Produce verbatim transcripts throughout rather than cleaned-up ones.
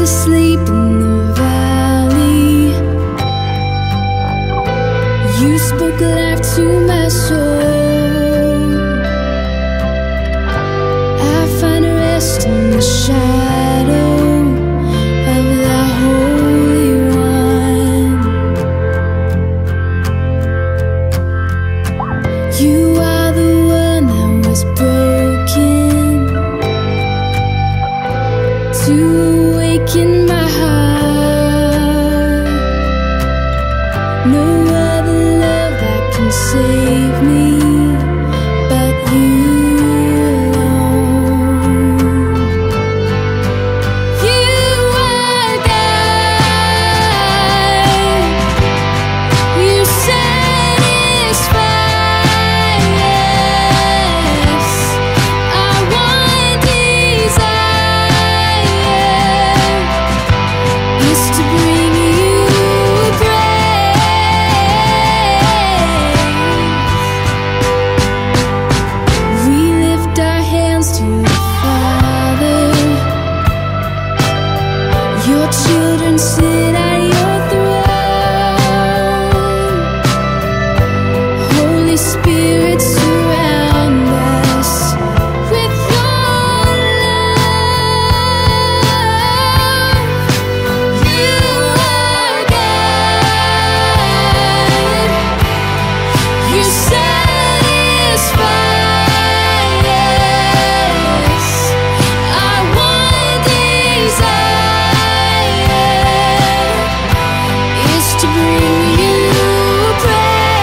asleep in the valley. You spoke life to my soul. I find rest in the shadow of the Holy One. You are the one that was broken to in my heart. No other love that can save me but you alone. You are God. You satisfy us. Our one desire is to bring you grace. We lift our hands to the Father. Your children sit at your throne. Holy Spirit, surround us with your love. You are God. You satisfy us. Our one desire is to bring you praise.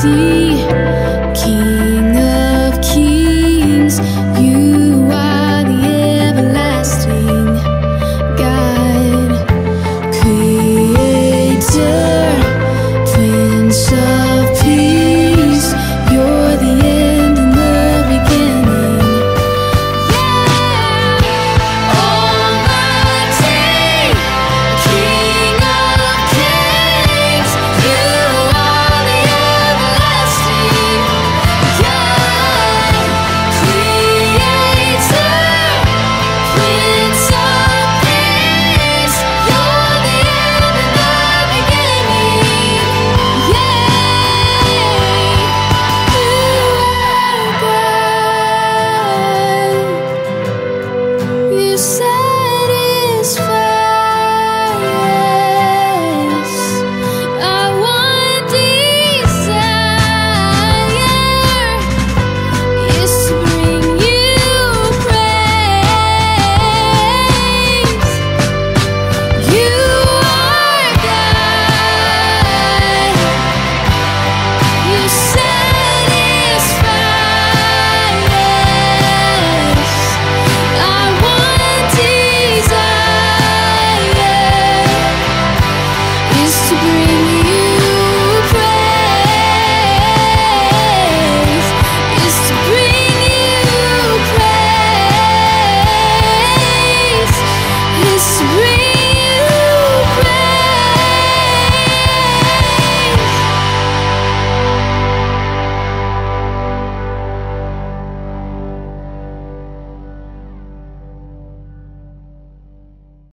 Almighty King,